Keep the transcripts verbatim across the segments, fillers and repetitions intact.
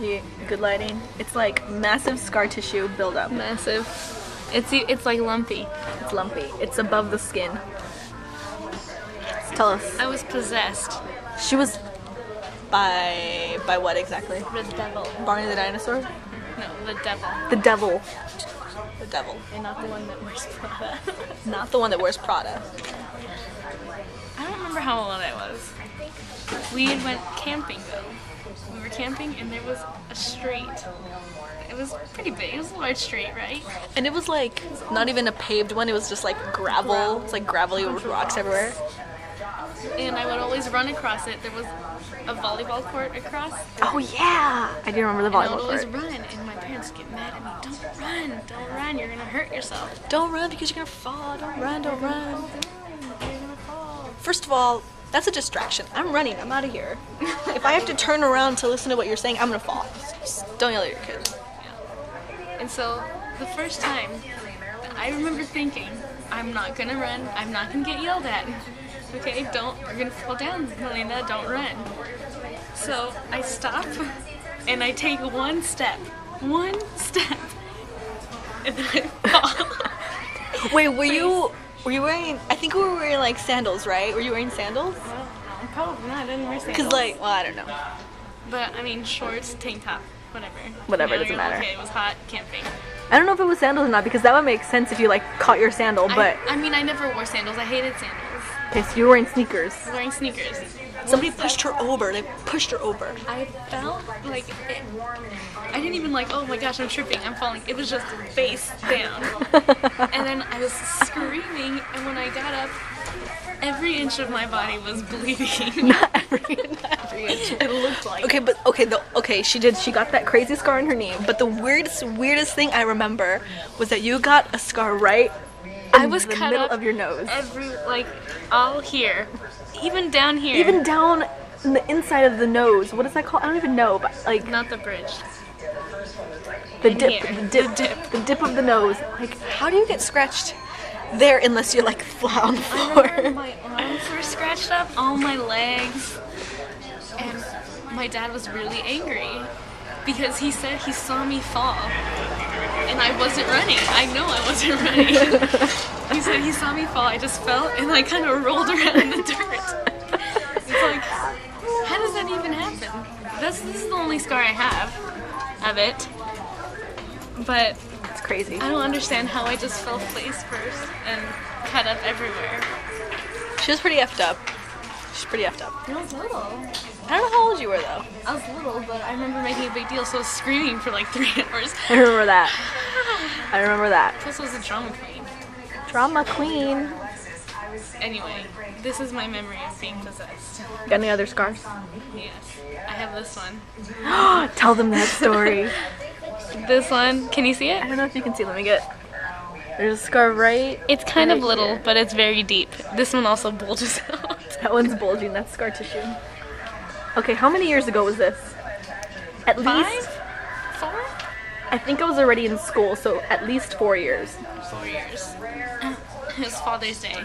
Yeah. Good lighting. It's like massive scar tissue buildup. Massive. It's it's like lumpy. It's lumpy. It's above the skin. Tell us. I was possessed. She was by by what exactly? The devil. Barney the dinosaur? No, the devil. The devil. The devil. And not the one that wears Prada. Not the one that wears Prada. I don't remember how old I was. We had went camping though. We were camping and there was a street. It was pretty big. It was a large street, right? And it was like not even a paved one. It was just like gravel. gravel. It's like gravelly with rocks, rocks everywhere. And I would always run across it. There was a volleyball court across. Oh yeah! I do remember the volleyball court. I would always run and my parents would get mad at me. Don't run! Don't run! You're gonna hurt yourself. Don't run because you're gonna fall. Don't run! Don't run! You're gonna fall. First of all, that's a distraction. I'm running. I'm out of here. If I have to turn around to listen to what you're saying, I'm gonna fall. Just don't yell at your kids. Yeah. And so, the first time, I remember thinking, I'm not gonna run. I'm not gonna get yelled at. Okay, don't, we're gonna fall down, Melinda, don't run. So I stop and I take one step, one step, and then I fall. Wait, were you, were you wearing, I think we were wearing like sandals, right? Were you wearing sandals? Well, probably not, I didn't wear sandals. Cause like, well, I don't know. But I mean, shorts, tank top, whatever. Whatever, you know, it doesn't matter. Okay, it was hot camping. I don't know if it was sandals or not because that would make sense if you like caught your sandal, but. I, I mean, I never wore sandals, I hated sandals. Okay, so you were wearing sneakers. I was wearing sneakers. Somebody pushed her over. They pushed her over. I felt like it, I didn't even like, oh my gosh, I'm tripping, I'm falling. It was just face down. And then I was screaming, and when I got up, every inch of my body was bleeding. Not every, not every inch. It looked like. Okay, but okay, the, okay, she did. She got that crazy scar on her knee. But the weirdest, weirdest thing I remember was that you got a scar right. I was in the middle of your nose. Every, like, all here. Even down here. Even down in the inside of the nose. What is that called? I don't even know, but like. Not the bridge. The dip, the dip. The dip. The dip of the nose. Like, how do you get scratched there unless you're like flat on the floor? I remember my arms were scratched up, all my legs. And my dad was really angry because he said he saw me fall. And I wasn't running. I know I wasn't running. He said he saw me fall. I just fell and I kind of rolled around in the dirt. It's like, how does that even happen? That's, this is the only scar I have of it. But it's crazy. I don't understand how I just fell face first and cut up everywhere. She was pretty effed up. She's pretty effed up. I was little. I don't know how old you were though. I was little, but I remember making a big deal, so I was screaming for like three hours. I remember that. I remember that. Plus I was a drama queen. Drama queen. Anyway, this is my memory of being possessed. Got any other scars? Yes. I have this one. Tell them that story. This one. Can you see it? I don't know if you can see. Let me get. There's a scar right. It's kind right of little, here. But it's very deep. This one also bulges out. That one's bulging. That's scar tissue. Okay, how many years ago was this? At Five? least four? I think I was already in school, so at least four years. Four years. It was Father's Day.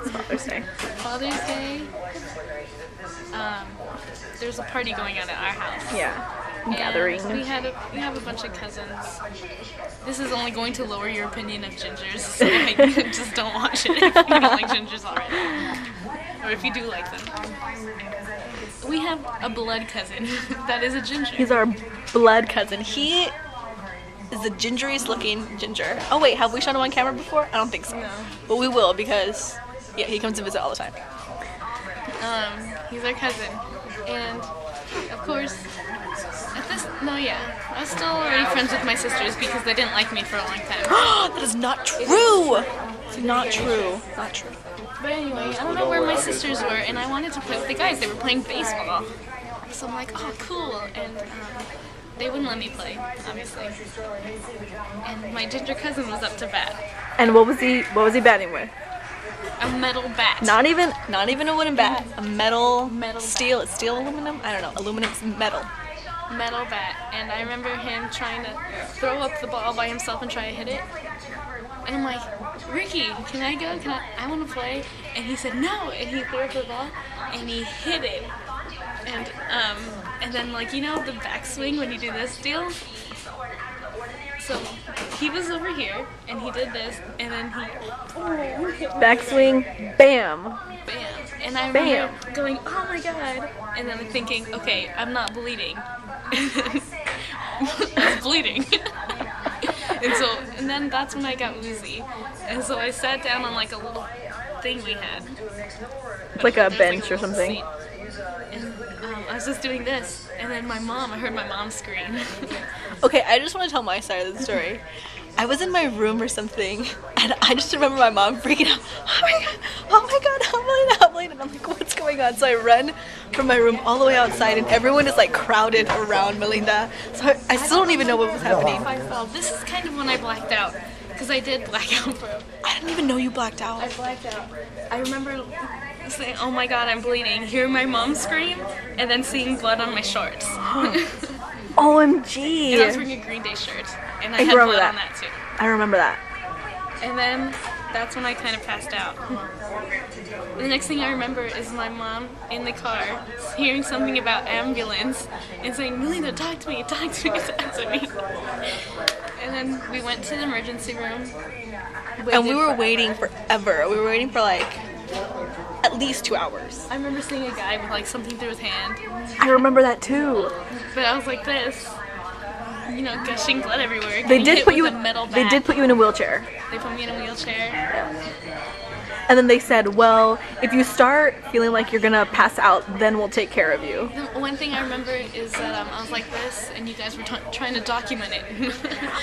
It's Father's Day. Father's Day. Um, there's a party going on at our house. Yeah. Gathering. We had a, we have a bunch of cousins. This is only going to lower your opinion of gingers, so like, just don't watch it if you don't like gingers already, or if you do like them. We have a blood cousin that is a ginger. He's our blood cousin. He is the gingeriest looking ginger. Oh wait, have we shown him on camera before? I don't think so. No. But we will because yeah, he comes to visit all the time. Um, he's our cousin, and of course. At this, no, yeah. I was still already friends with my sisters because they didn't like me for a long time. That is not true! It's not true. Not true. But anyway, I don't know where my sisters were, and I wanted to play with the guys. They were playing baseball. So I'm like, oh, cool. And um, they wouldn't let me play, obviously. And my ginger cousin was up to bat. And what was he, what was he batting with? A metal bat. Not even not even a wooden bat. A metal, metal steel. Bat. Steel, aluminum? I don't know. Aluminum's metal. Metal bat, and I remember him trying to throw up the ball by himself and try to hit it, and I'm like, Ricky, can I go? Can I? I want to play. And he said no, and he threw up the ball, and he hit it, and um, and then like, you know, the backswing when you do this deal? So he was over here and he did this and then he oh, backswing, bam, bam, and I remember bam. going, oh my god, and then thinking, okay, I'm not bleeding, I was bleeding. And so, and then that's when I got woozy, and so I sat down on like a little thing we had. It's like a bench like a or something. Seat. And um, I was just doing this, and then my mom, I heard my mom scream. Okay, I just want to tell my side of the story. I was in my room or something, and I just remember my mom freaking out. Oh my god, oh my god, I'm late, I'm late. And I'm like, what's going on? So I run from my room all the way outside, and everyone is like crowded around Melinda. So I, I still don't even know what was happening. I fell. This is kind of when I blacked out, because I did black out, bro. I didn't even know you blacked out. I blacked out. I remember saying, oh my god, I'm bleeding, hearing my mom scream, and then seeing blood on my shorts. O M G! And I was wearing a Green Day shirt, and I, I had blood that. on that too. I remember that. And then, that's when I kind of passed out. The next thing I remember is my mom in the car, hearing something about ambulance, and saying, Melinda, talk to me, talk to me, talk to me. And then we went to the emergency room. And we were waiting forever. We were waiting for like, at least two hours. I remember seeing a guy with like something through his hand. I remember that too. But I was like this, you know, gushing blood everywhere. They did put you in a metal bag. They did put you in a wheelchair. They put me in a wheelchair. And then they said, well, if you start feeling like you're gonna pass out, then we'll take care of you. The one thing I remember is that um, I was like this, and you guys were t trying to document it.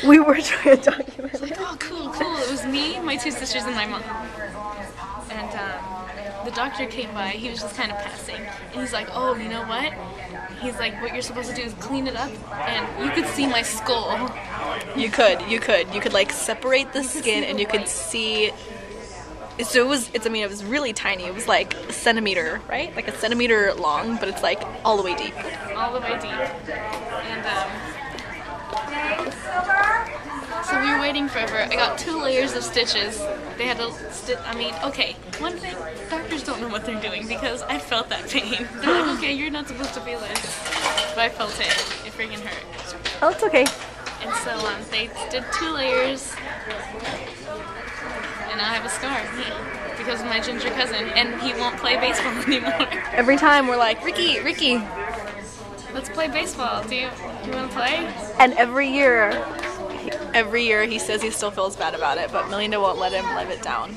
We were trying to document it. Like, oh, cool, cool. It was me, my two sisters, and my mom. And um, the doctor came by, he was just kind of passing, and he's like, oh, you know what? He's like, what you're supposed to do is clean it up, and you could see my skull. You could, you could. You could, like, separate the skin, and you could see... So it was, it's, I mean, it was really tiny. It was like a centimeter, right? Like a centimeter long, but it's like all the way deep. All the way deep. And, um... so we were waiting forever. I got two layers of stitches. They had a sti- I mean, okay, one thing, doctors don't know what they're doing because I felt that pain. They're like, okay, you're not supposed to feel this. But I felt it. It freaking hurt. Oh, it's okay. And so, um, they did two layers. And I have a scar because of my ginger cousin, and he won't play baseball anymore. Every time we're like, Ricky, Ricky, let's play baseball. Do you, do you want to play? And every year, every year he says he still feels bad about it, but Melinda won't let him live it down.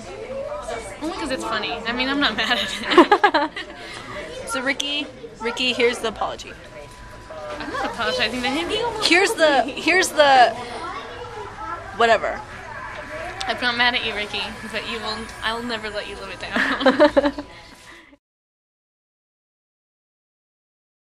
Only because it's funny. I mean, I'm not mad at it. So Ricky, Ricky, here's the apology. I'm not apologizing to him. He almost here's the, here's the, whatever. I'm not mad at you, Ricky, but you will, I'll never let you live it down.